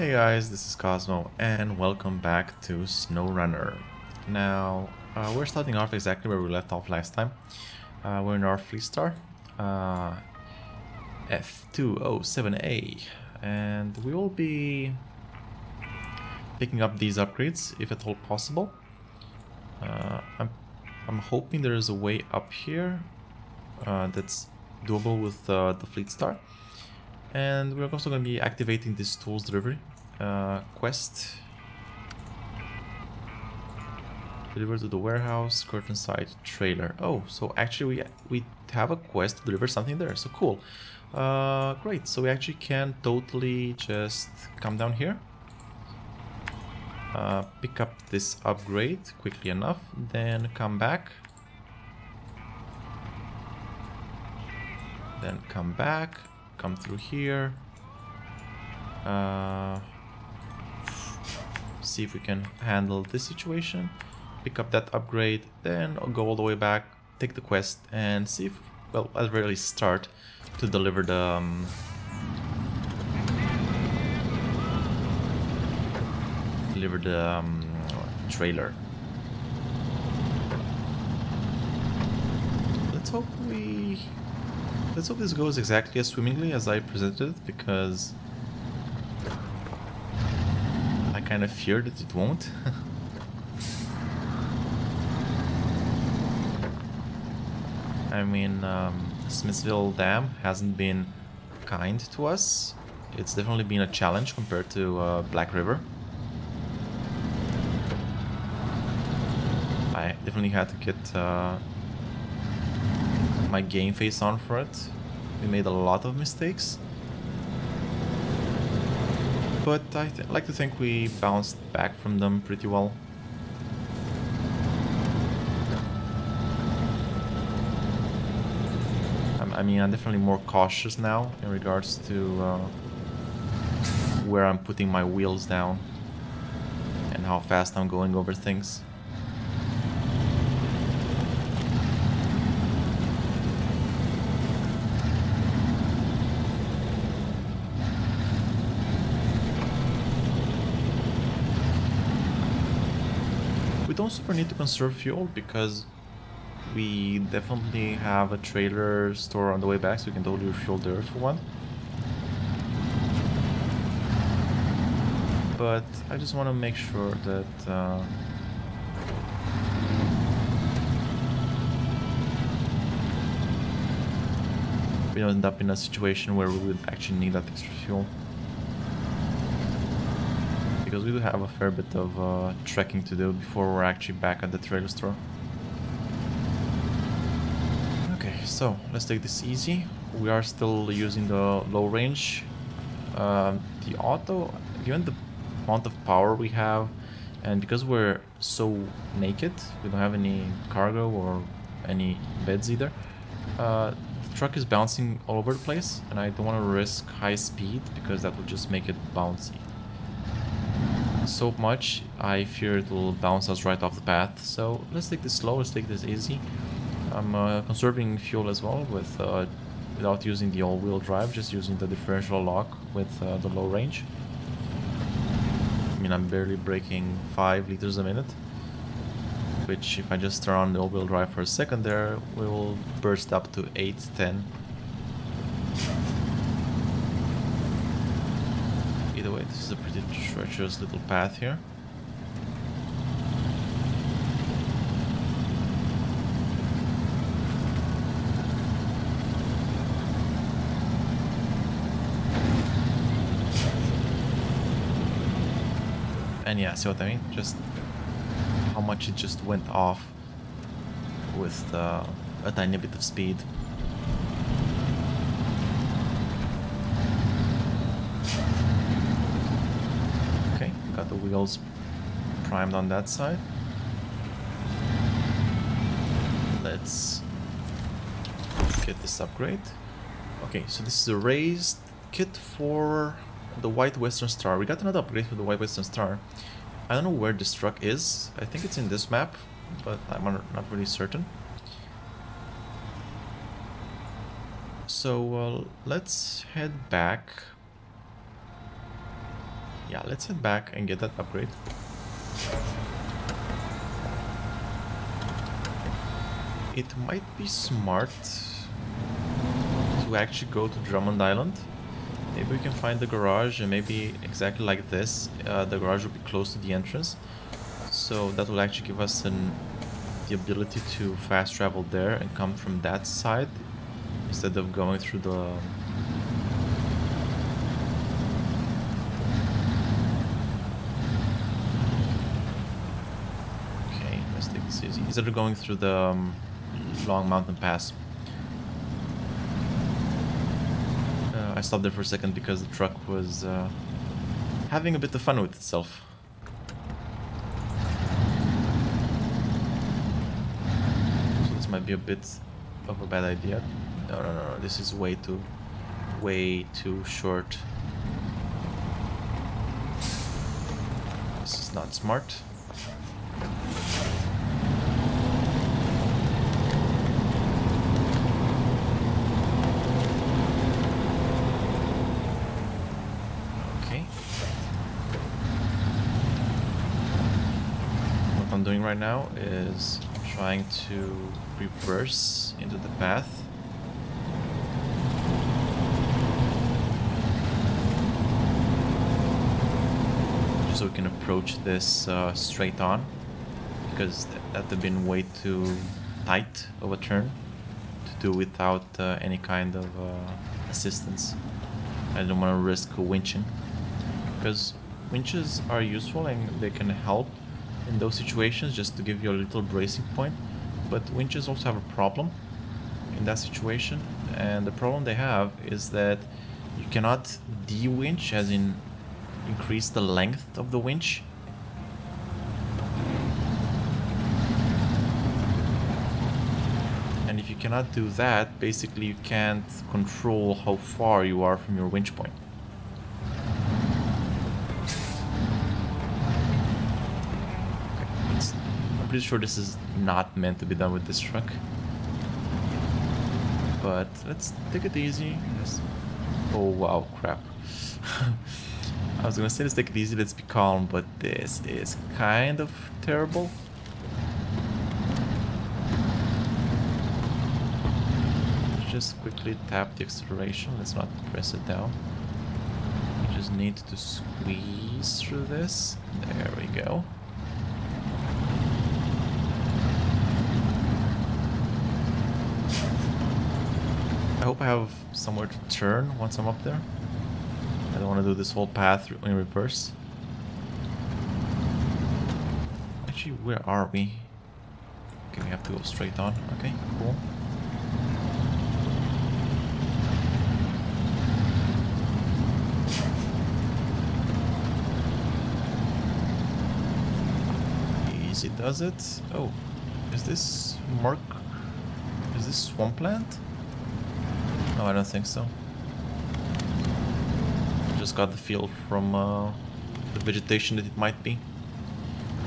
Hey guys, this is Cosmo and welcome back to SnowRunner. Now, we're starting off exactly where we left off last time. We're in our Fleetstar F207A, and we will be picking up these upgrades if at all possible. I'm hoping there is a way up here that's doable with the Fleetstar. And we're also going to be activating this tools delivery quest. Deliver to the warehouse, curtain side trailer. Oh, so actually we have a quest to deliver something there, so cool. Great, so we actually can totally just come down here. Pick up this upgrade quickly enough, then come back. Then come back. Come through here, see if we can handle this situation, pick up that upgrade, then I'll go all the way back, take the quest, and see if, well, I'll really start to deliver the trailer. Let's hope this goes exactly as swimmingly as I presented it, because I kind of fear that it won't. I mean, Smithville Dam hasn't been kind to us. It's definitely been a challenge compared to Black River. I definitely had to get my game face on for it. We made a lot of mistakes, but I like to think we bounced back from them pretty well. I'm definitely more cautious now in regards to where I'm putting my wheels down and how fast I'm going over things. We don't super need to conserve fuel because we definitely have a trailer store on the way back, so we can totally refuel there for one. But I just want to make sure that we don't end up in a situation where we would actually need that extra fuel, because we do have a fair bit of trekking to do before we're actually back at the trailer store. Okay, so let's take this easy. We are still using the low range. The auto, given the amount of power we have, and because we're so naked, we don't have any cargo or any beds either, the truck is bouncing all over the place, and I don't want to risk high speed because that will just make it bouncy so much. I fear it will bounce us right off the path, so let's take this slow, let's take this easy. I'm conserving fuel as well with without using the all-wheel drive, just using the differential lock with the low range. I mean, I'm barely breaking 5 liters a minute, which if I just turn on the all-wheel drive for a second there, we will burst up to 8, 10. Either way, this is a pretty treacherous little path here. And yeah, see what I mean? Just how much it just went off with a tiny bit of speed. The wheels primed on that side. Let's get this upgrade. Okay, so this is a raised kit for the White Western Star. We got another upgrade for the White Western Star. I don't know where this truck is. I think it's in this map, but I'm not really certain. So let's head back. Yeah, let's head back and get that upgrade. It might be smart to actually go to Drummond Island. Maybe we can find the garage, and maybe exactly like this, the garage will be close to the entrance. So that will actually give us the ability to fast travel there and come from that side instead of going through the... Okay, let's take this easy. Instead of going through the long mountain pass. I stopped there for a second because the truck was having a bit of fun with itself. So this might be a bit of a bad idea. No, no, no, no. This is way too short. This is not smart. Right now is trying to reverse into the path. Just so we can approach this straight on, because that would have been way too tight of a turn to do without any kind of assistance. I don't want to risk winching, because winches are useful and they can help in those situations just to give you a little bracing point, but winches also have a problem in that situation, and the problem they have is that you cannot de-winch, as in increase the length of the winch. And if you cannot do that, basically you can't control how far you are from your winch point. Pretty sure this is not meant to be done with this truck, but let's take it easy. Let's... oh wow, crap. I was gonna say let's take it easy, let's be calm, but this is kind of terrible. Just quickly tap the acceleration, let's not press it down. We just need to squeeze through this. There we go. I hope I have somewhere to turn once I'm up there. I don't want to do this whole path in reverse. Actually, where are we? Okay, we have to go straight on. Okay, cool. Easy does it. Oh, is this mark? Is this swampland? No, I don't think so. Just got the feel from the vegetation that it might be.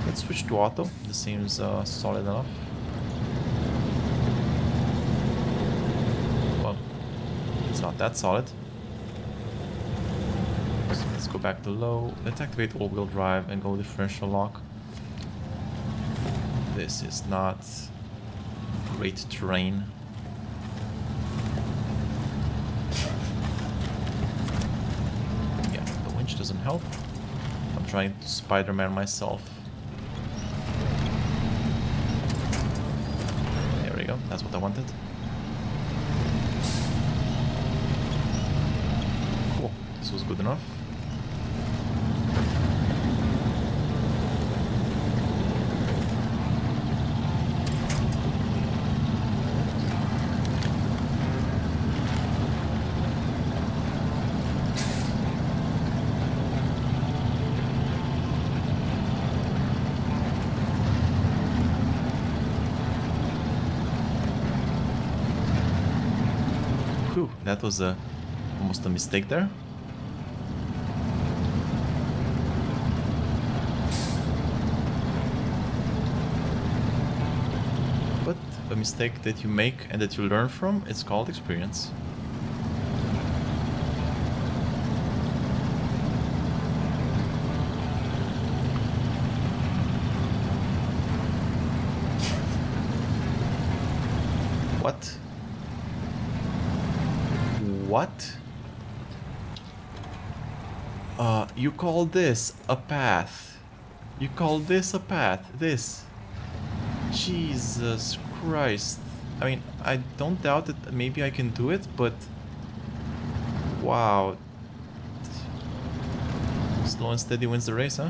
Let's switch to auto. This seems solid enough. Well, it's not that solid. So let's go back to low. Let's activate all-wheel drive and go differential lock. This is not great terrain. Doesn't help. I'm trying to Spider-Man myself. There we go, that's what I wanted. Cool, this was good enough. That was almost a mistake there. But a mistake that you make and that you learn from, it's called experience. What? What? You call this a path? You call this a path? This? Jesus Christ. I mean, I don't doubt that maybe I can do it, but... wow. Slow and steady wins the race, huh?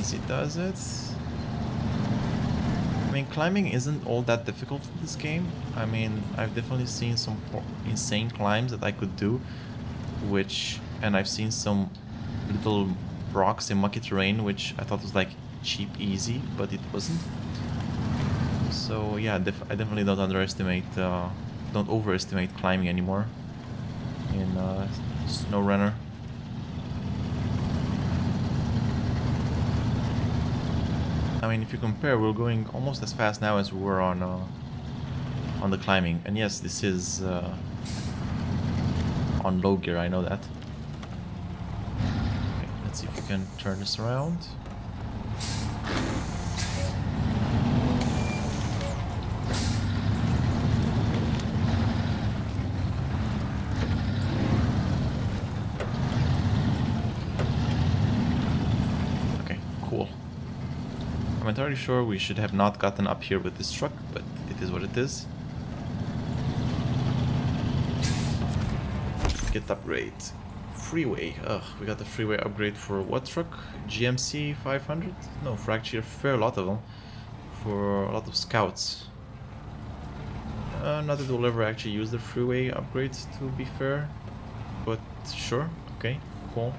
Easy does it. I mean, climbing isn't all that difficult in this game. I mean, I've definitely seen some insane climbs that I could do, which... and I've seen some little rocks in mucky terrain, which I thought was like cheap easy, but it wasn't. So yeah, I definitely don't underestimate, don't overestimate climbing anymore in SnowRunner. I mean, if you compare, we're going almost as fast now as we were on the climbing. And yes, this is on low gear, I know that. Let's see if we can turn this around. Okay, cool. I'm entirely sure we should have not gotten up here with this truck, but it is what it is. Get upgrade. Freeway. Ugh, we got the freeway upgrade for what truck? GMC 500? No, for actually a fair lot of them. For a lot of scouts. Not that we'll ever actually use the freeway upgrades, to be fair. But sure, okay, cool.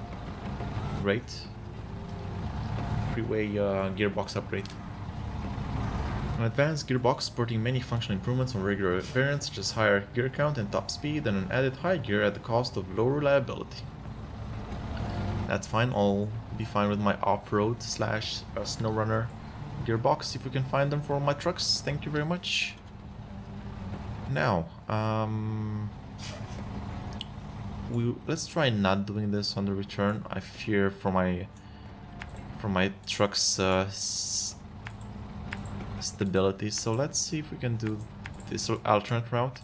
Great. Freeway gearbox upgrade. An advanced gearbox sporting many functional improvements on regular variants, such as higher gear count and top speed, and an added high gear at the cost of low reliability. That's fine. I'll be fine with my off-road slash SnowRunner gearbox if we can find them for all my trucks. Thank you very much. Now, let's try not doing this on the return. I fear for my trucks stability. So let's see if we can do this alternate route.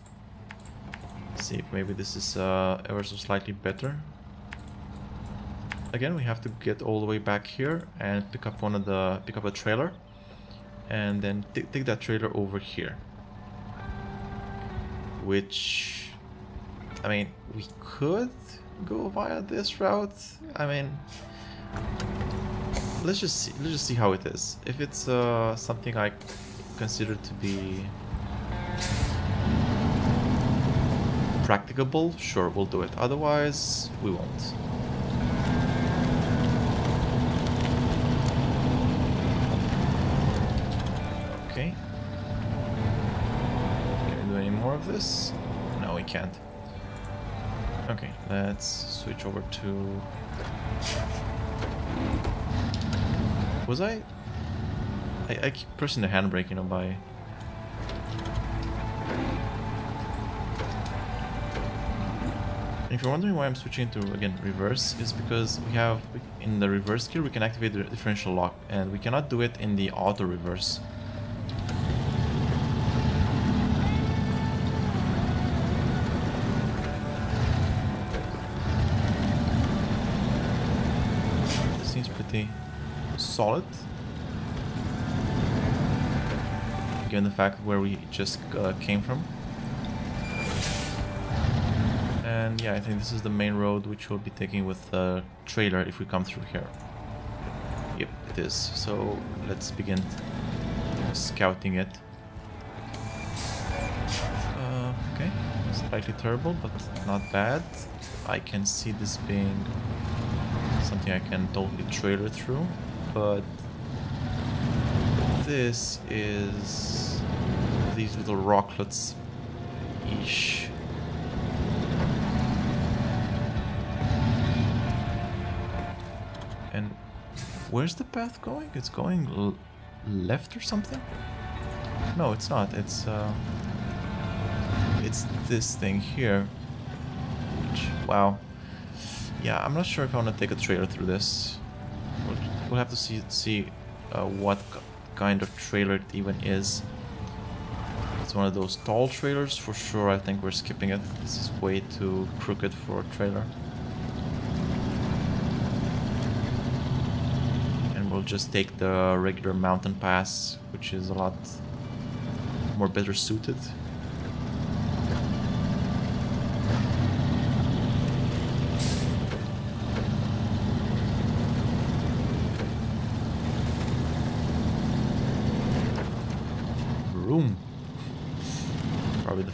See if maybe this is ever so slightly better. Again, we have to get all the way back here and pick up a trailer, and then take that trailer over here. Which, I mean, we could go via this route. I mean, let's just see. Let's just see how it is. If it's something I consider to be practicable, sure, we'll do it. Otherwise, we won't. Okay. Can we do any more of this? No, we can't. Okay, let's switch over to. Was I keep pressing the handbrake, you know, by... And if you're wondering why I'm switching to, again, reverse, is because we have, in the reverse gear, we can activate the differential lock, and we cannot do it in the auto reverse. This seems pretty... solid. Given the fact where we just came from. And yeah, I think this is the main road which we'll be taking with the trailer if we come through here. Yep, it is. So let's begin scouting it. Okay, slightly terrible, but not bad. I can see this being something I can totally trailer through. But this is these little rocklets ish. And where's the path going? It's going left or something? No, it's not. It's this thing here. Which, wow. Yeah, I'm not sure if I want to take a trailer through this. We'll have to see what kind of trailer it even is. It's one of those tall trailers for sure. I think we're skipping it. This is way too crooked for a trailer. And we'll just take the regular mountain pass, which is a lot more better suited.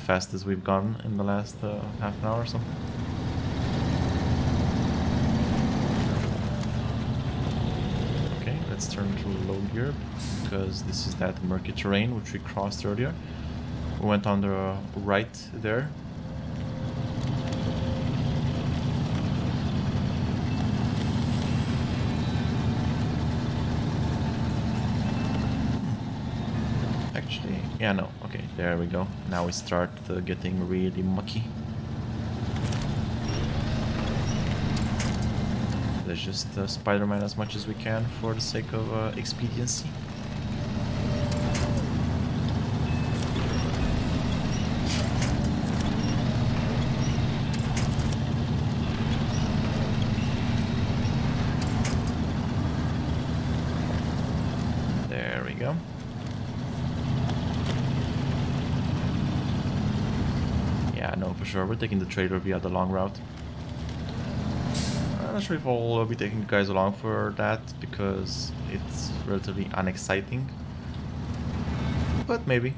Fastest we've gone in the last half an hour or something. Okay, let's turn to low gear because this is that murky terrain which we crossed earlier. We went on the right there. Actually, yeah, no. Okay, there we go. Now we start getting really mucky. Let's just Spider-Man as much as we can for the sake of expediency. We're taking the trailer via the long route. I'm not sure if I'll be taking you guys along for that because it's relatively unexciting, but maybe.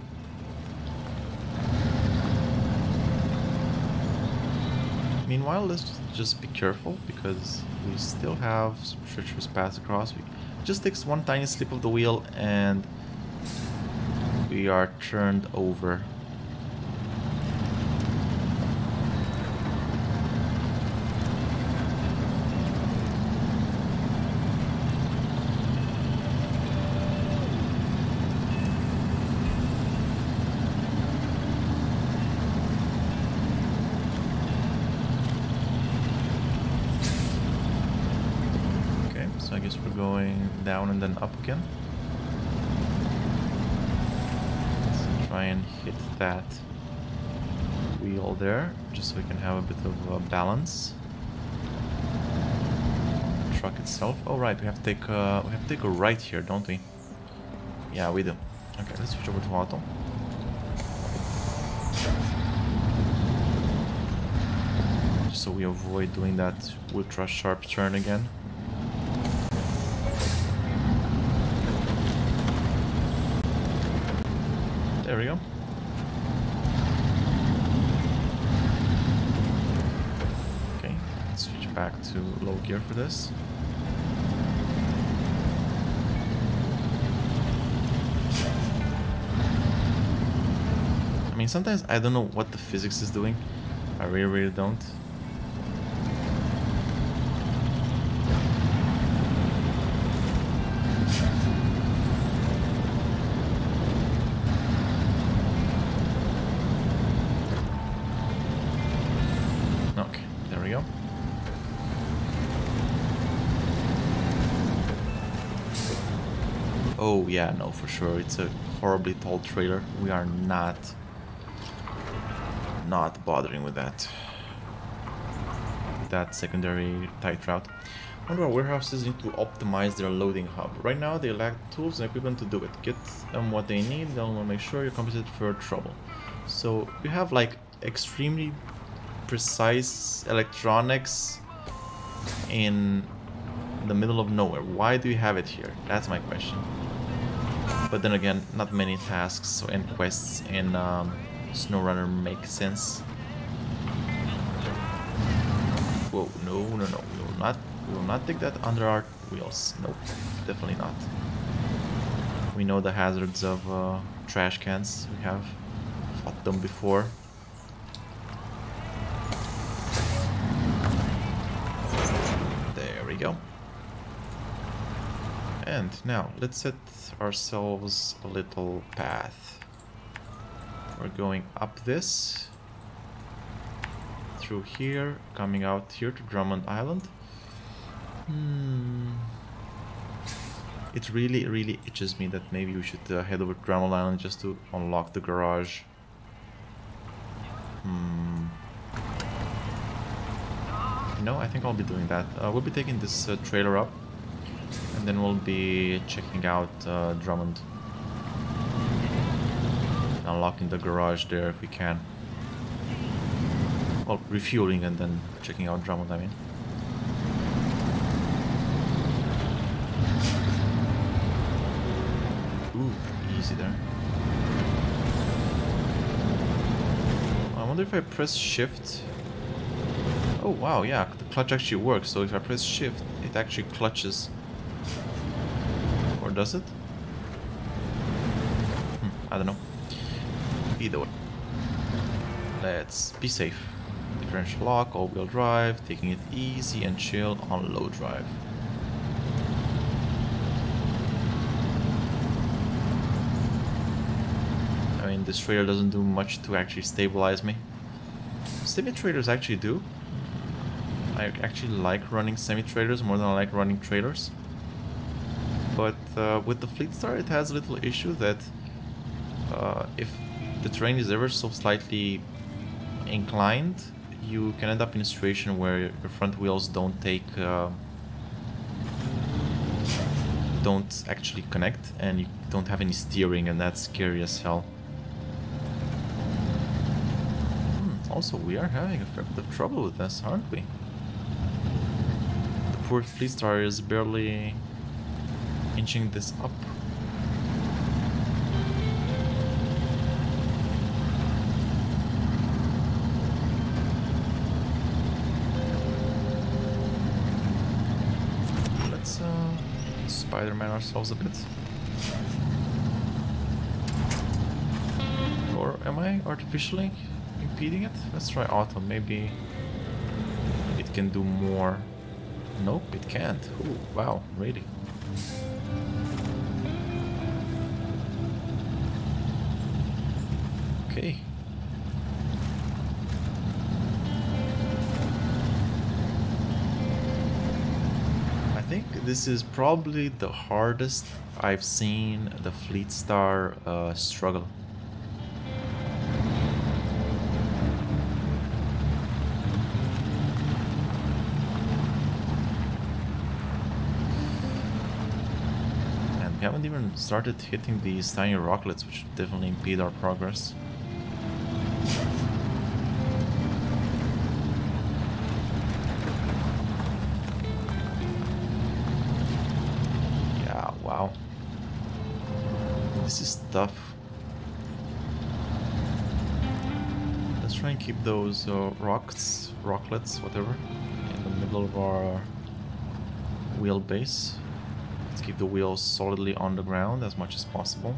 Meanwhile, let's just be careful because we still have some treacherous paths across. It just takes one tiny slip of the wheel and we are turned over. Down and then up again. Let's try and hit that wheel there, just so we can have a bit of balance. Truck itself. Oh right, we have to take a right here, don't we? Yeah, we do. Okay, let's switch over to auto. Just so we avoid doing that ultra sharp turn again. There we go. Okay, let's switch back to low gear for this. I mean, sometimes I don't know what the physics is doing. I really don't. Oh yeah, no, for sure, it's a horribly tall trailer. We are not bothering with that secondary tight route. One of our warehouses need to optimize their loading hub. Right now they lack tools and equipment to do it. Get them what they need, then we'll make sure you're compensated for trouble. So you have like extremely precise electronics in the middle of nowhere. Why do you have it here? That's my question. But then again, not many tasks and quests in SnowRunner make sense. Whoa, no. We will not take that under our wheels. Nope, definitely not. We know the hazards of trash cans. We have fought them before. There we go. And now, let's set ourselves a little path. We're going up this, through here, coming out here to Drummond Island. It really, really itches me that maybe we should head over to Drummond Island just to unlock the garage. No, I think I'll be doing that. We'll be taking this trailer up, and then we'll be checking out Drummond. Unlocking the garage there if we can. Well, refueling and then checking out Drummond, I mean. Ooh, easy there. I wonder if I press shift. Oh wow, yeah, the clutch actually works. So if I press shift, it actually clutches. Or does it? I don't know. Either way. Let's be safe. Differential lock, all-wheel drive, taking it easy and chill on low drive. I mean, this trailer doesn't do much to actually stabilize me. Semi-trailers actually do. I actually like running semi-trailers more than I like running trailers. But with the Fleetstar, it has a little issue that if the terrain is ever so slightly inclined, you can end up in a situation where your front wheels don't actually connect, and you don't have any steering, and that's scary as hell. Also, we are having a fair bit of trouble with this, aren't we? The poor Fleetstar is barely inching this up. Spider-Man ourselves a bit. Or am I artificially impeding it? Let's try auto, maybe it can do more. Nope, it can't. Ooh, wow, really. Okay. This is probably the hardest I've seen the Fleetstar struggle. And we haven't even started hitting these tiny rocklets, which definitely impede our progress. This is tough. Let's try and keep those rocklets, whatever, in the middle of our wheelbase. Let's keep the wheels solidly on the ground as much as possible.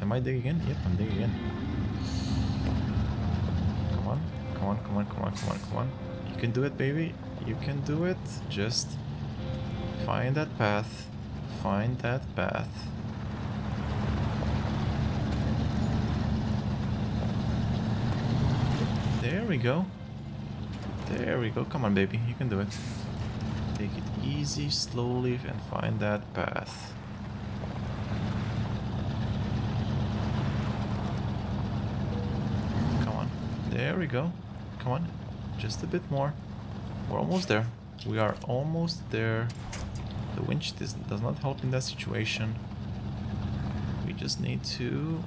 Am I digging in? Yep, I'm digging in. Come on, come on, come on, come on, come on, come on. You can do it, baby. You can do it. Just find that path. Find that path. There we go. There we go. Come on, baby. You can do it. Take it easy, slowly, and find that path. Come on. There we go. Come on. Just a bit more. We're almost there. We are almost there. The winch does not help in that situation. We just need to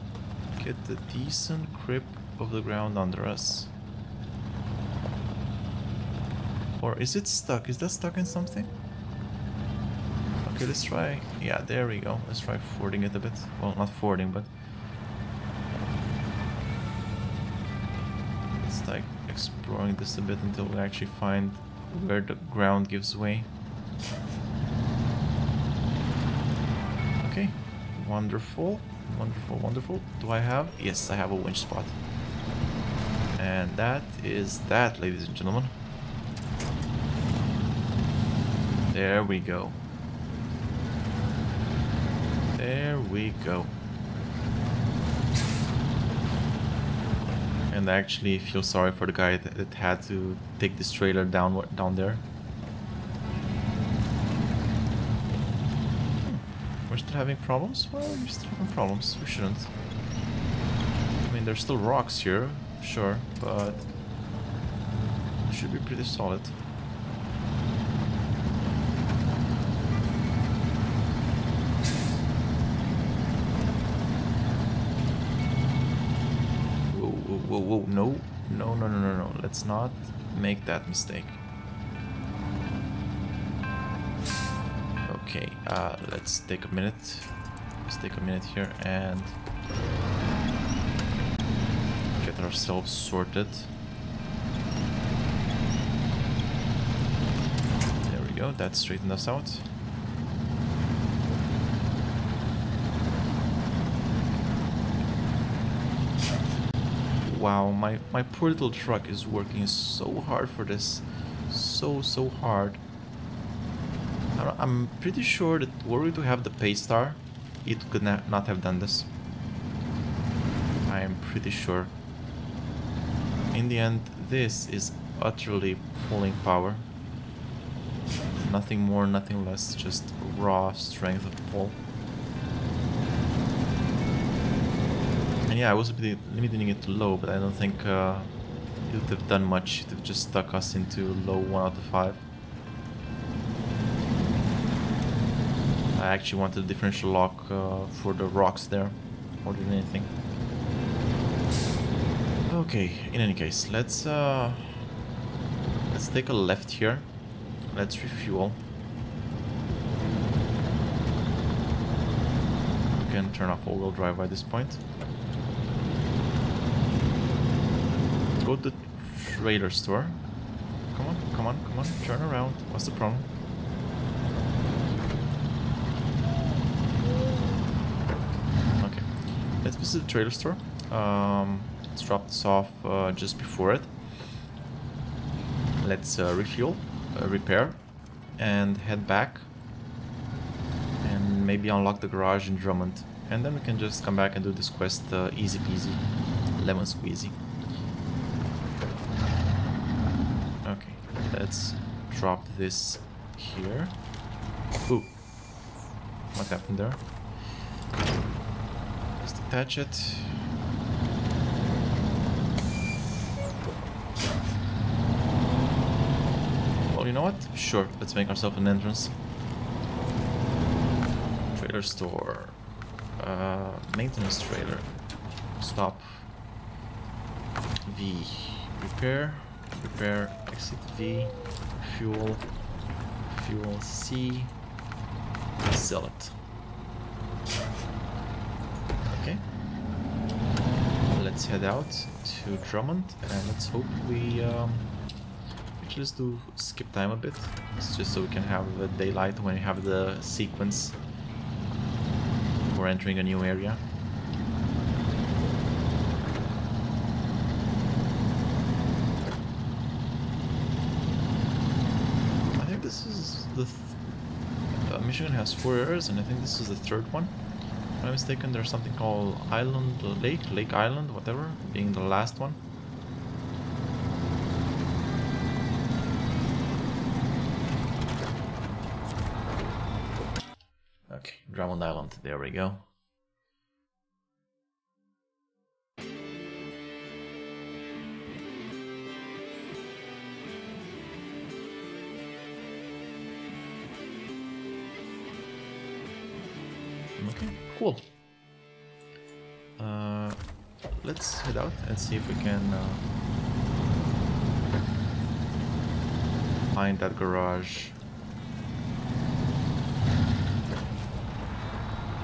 get the decent grip of the ground under us. Or is it stuck? Is that stuck in something? Okay, let's try. Yeah, there we go. Let's try fording it a bit. Well, not fording, but it's like exploring this a bit until we actually find where the ground gives way. Okay, wonderful, wonderful, wonderful. Do I have? Yes, I have a winch spot. And that is that, ladies and gentlemen. There we go. There we go. And I actually feel sorry for the guy that had to take this trailer down there. We're still having problems? Well, we're still having problems. We shouldn't. I mean, there's still rocks here, sure, but it should be pretty solid. Whoa, whoa, no, no, no, no, no, no, let's not make that mistake. Okay, let's take a minute. Let's take a minute here and get ourselves sorted. There we go, that straightened us out. Wow, my poor little truck is working so hard for this. So hard. I'm pretty sure that were we to have the Paystar, it could not have done this. I am pretty sure. In the end, this is utterly pulling power. Nothing more, nothing less, just raw strength of pull. And yeah, I was limiting it to low, but I don't think it would have done much. It would have just stuck us into low 1 out of 5. I actually wanted a differential lock for the rocks there, more than anything. Okay, in any case, let's take a left here. Let's refuel. We can turn off all-wheel drive by this point. Go to the trailer store. Come on, come on, come on, turn around. What's the problem? Let's visit the trailer store. Let's drop this off just before it. Let's refuel, repair, and head back. And maybe unlock the garage in Drummond. And then we can just come back and do this quest easy peasy, lemon squeezy. Okay, let's drop this here. Ooh, what happened there? Attach it. Well, you know what? Sure, let's make ourselves an entrance. Trailer store. Maintenance trailer. Stop. V. Repair. Repair. Exit V. Fuel. Fuel C. Sell it. Let's head out to Drummond and let's hope we actually let's do skip time a bit. It's just so we can have the daylight when we have the sequence for entering a new area. I think this is the Michigan has 4 areas, and I think this is the 3rd one. If I'm mistaken, there's something called Island Lake, Lake Island, whatever, being the last one. Okay, Drummond Island, there we go. Okay, cool. Let's head out and see if we can find that garage.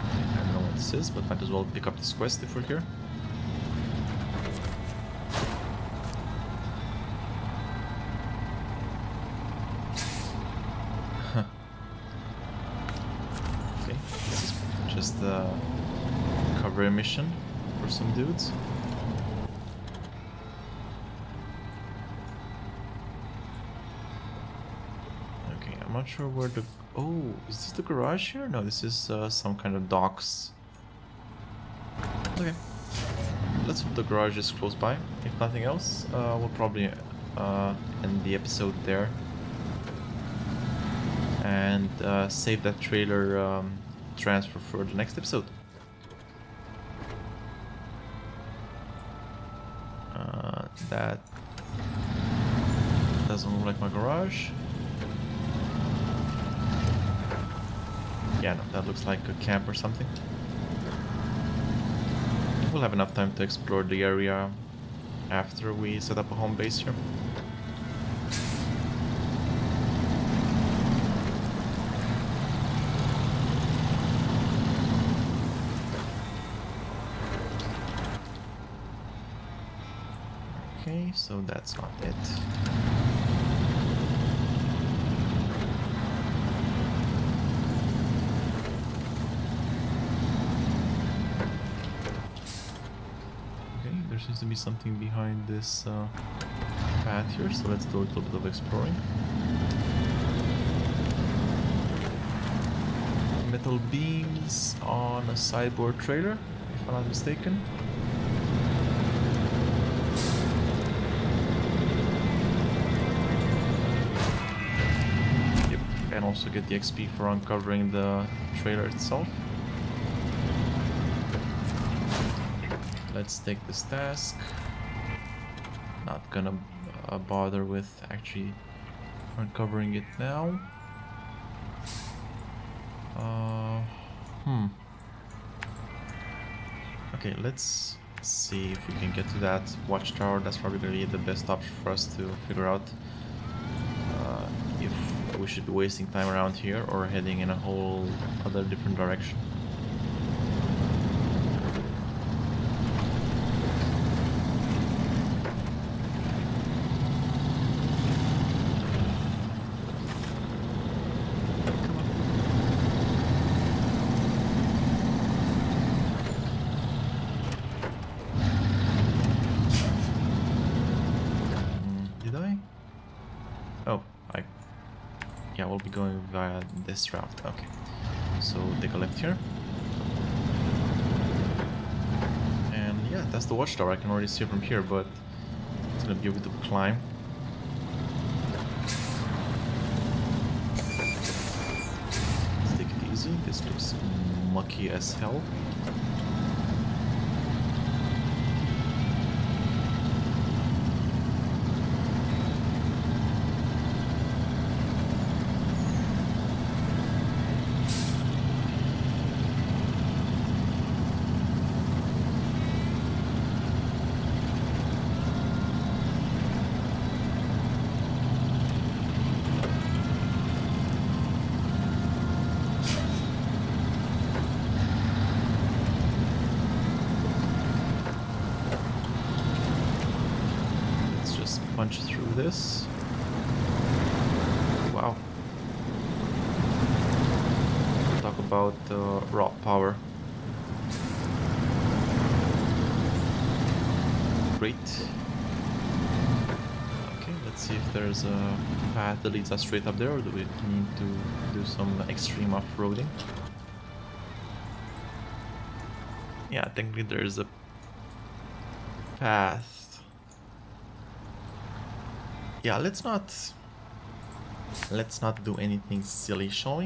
I don't know what this is, but might as well pick up this quest if we're here. Cover mission for some dudes. Okay, I'm not sure where the... Oh, is this the garage here? No, this is some kind of docks. Okay, let's hope the garage is close by. If nothing else, we'll probably end the episode there. And save that trailer transfer for the next episode. That doesn't look like my garage. Yeah, no, that looks like a camp or something. We'll have enough time to explore the area after we set up a home base here. Okay, so that's not it. Okay, there seems to be something behind this path here, so let's do a little bit of exploring. Metal beams on a sideboard trailer, if I'm not mistaken. Also get the XP for uncovering the trailer itself. Let's take this task. Not gonna bother with actually uncovering it now. Okay, let's see if we can get to that watchtower. That's probably gonna be the best option for us to figure out if we should be wasting time around here or heading in a whole other different direction. Going via this route. Okay, so take a left here, and yeah, that's the watchtower. I can already see it from here, but it's gonna be a bit of a climb. Let's take it easy. This looks mucky as hell. This. Wow. Talk about raw power. Great. Okay, let's see if there's a path that leads us straight up there, or do we need to do some extreme off-roading? Yeah, technically there's a path. Yeah, let's not do anything silly, shall we?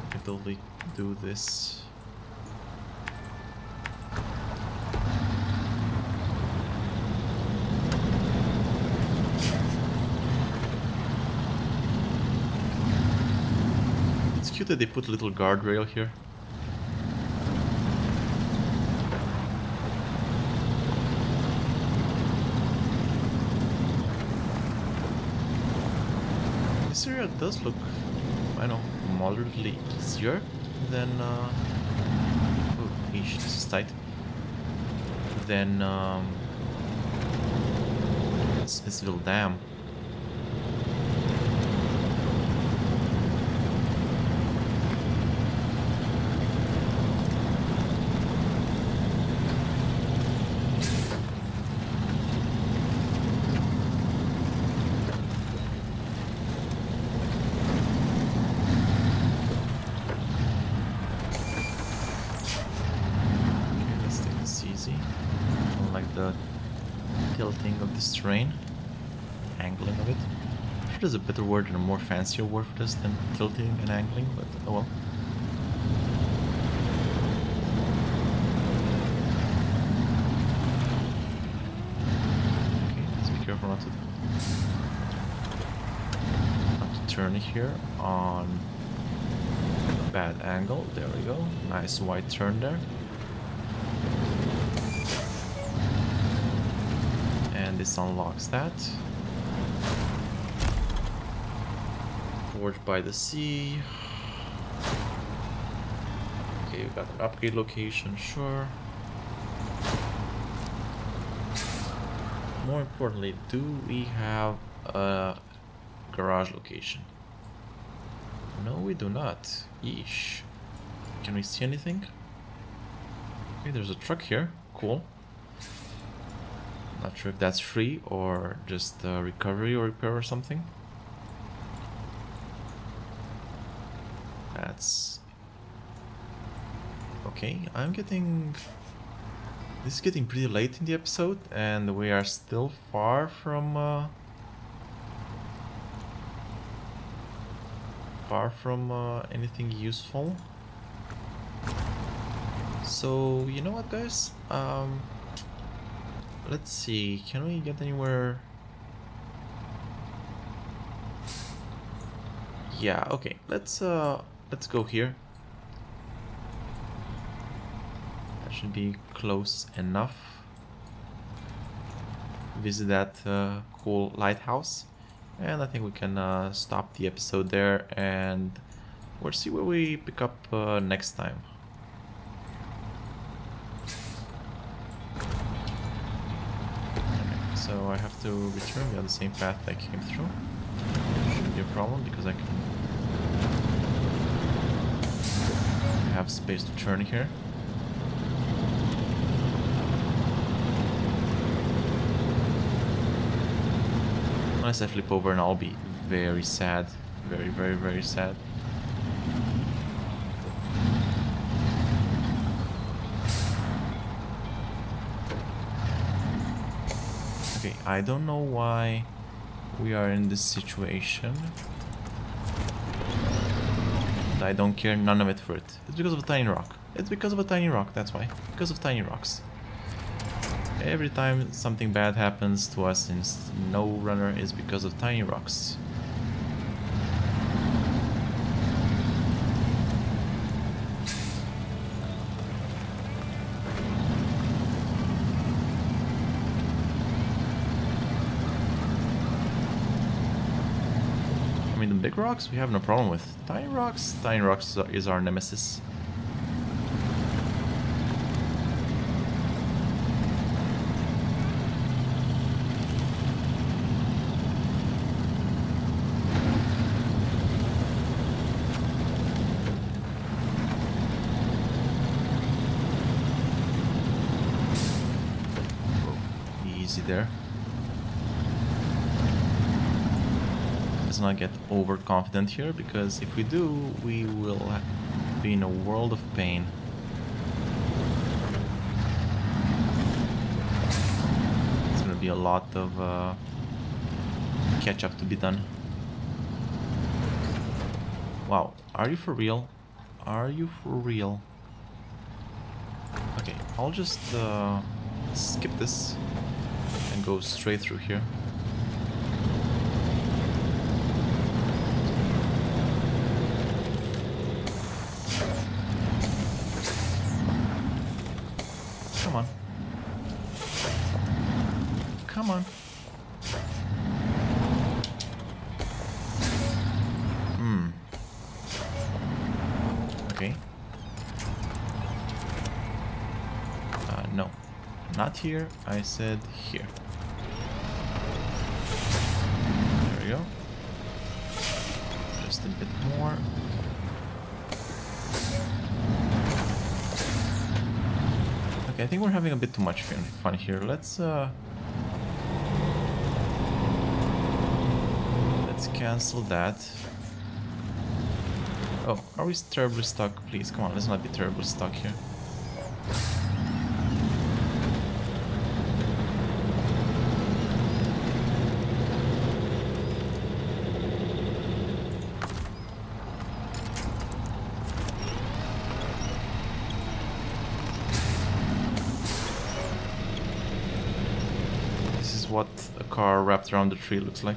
We can totally do this. It's cute that they put a little guardrail here. It does look, I know, moderately easier than oh, this is tight. Than Smithville Dam. Tilting of this terrain, angling of it, sure there's a better word and a more fancier word for this than tilting and angling, but oh well. Okay, let's be careful not to turn here on a bad angle. There we go. Nice wide turn there. And this unlocks that. Forged by the sea. Okay, we got an upgrade location, sure. More importantly, do we have a garage location? No, we do not. Yeesh. Can we see anything? Okay, there's a truck here. Cool. Not sure if that's free or just recovery or repair or something. That's okay. I'm getting, this is getting pretty late in the episode and we are still far from anything useful. So you know what, guys, let's see, can we get anywhere? Yeah, okay, let's go here. That should be close enough. Visit that cool lighthouse. And I think we can stop the episode there and we'll see where we pick up next time. Okay, so I have to return via the same path I came through. Shouldn't be a problem because I can have space to turn here. Unless I flip over and I'll be very sad. Very, very, very sad. Okay, I don't know why we are in this situation. I don't care none of it for it. It's because of a tiny rock. It's because of a tiny rock, that's why. Because of tiny rocks. Every time something bad happens to us in SnowRunner is because of tiny rocks. I mean, the big rocks we have no problem with. Tiny rocks? Tiny rocks is our nemesis. Whoa, easy there. Not get overconfident here, because if we do, we will be in a world of pain. It's gonna be a lot of catch up to be done. Wow, are you for real? Are you for real? Okay, I'll just skip this and go straight through here. Here, I said here. There we go. Just a bit more. Okay, I think we're having a bit too much fun here. Let's cancel that. Oh, are we terribly stuck? Please, come on, let's not be terribly stuck here. is what a car wrapped around a tree looks like.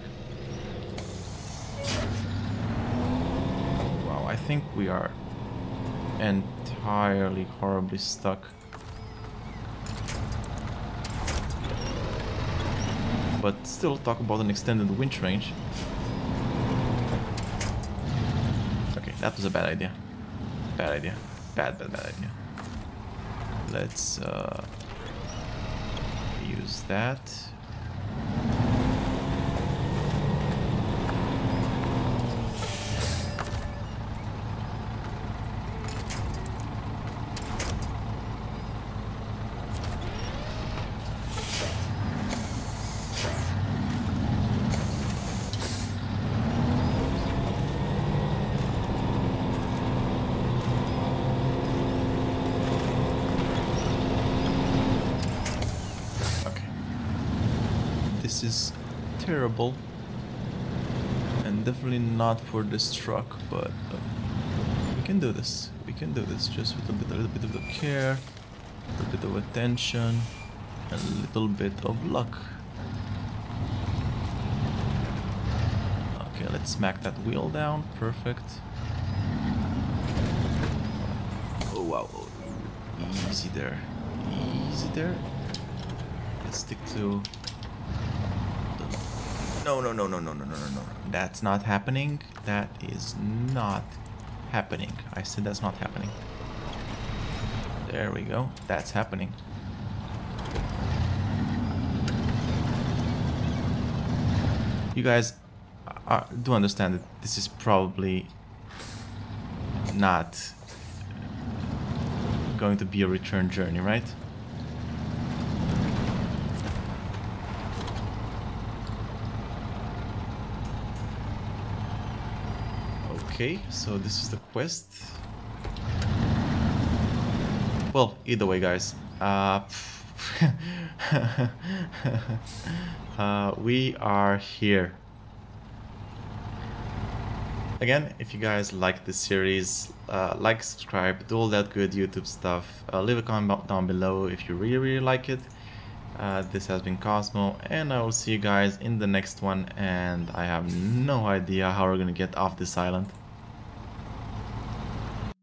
Wow, I think we are entirely horribly stuck. But still, talk about an extended winch range. Okay, that was a bad idea. Bad idea. Bad idea. Let's use that. Is terrible and definitely not for this truck, but we can do this. We can do this just with a little bit of the care, a little bit of attention, and a little bit of luck. Okay, let's smack that wheel down. Perfect. Oh wow! Easy there. Easy there. Let's stick to. No. That's not happening. That is not happening. I said that's not happening. There we go. That's happening. You guys do understand that this is probably not going to be a return journey, right? Okay, so this is the quest. Well, either way, guys, we are here. Again, if you guys like this series, like, subscribe, do all that good YouTube stuff. Leave a comment down below if you really like it. This has been Cosmo, and I will see you guys in the next one, and I have no idea how we're gonna get off this island.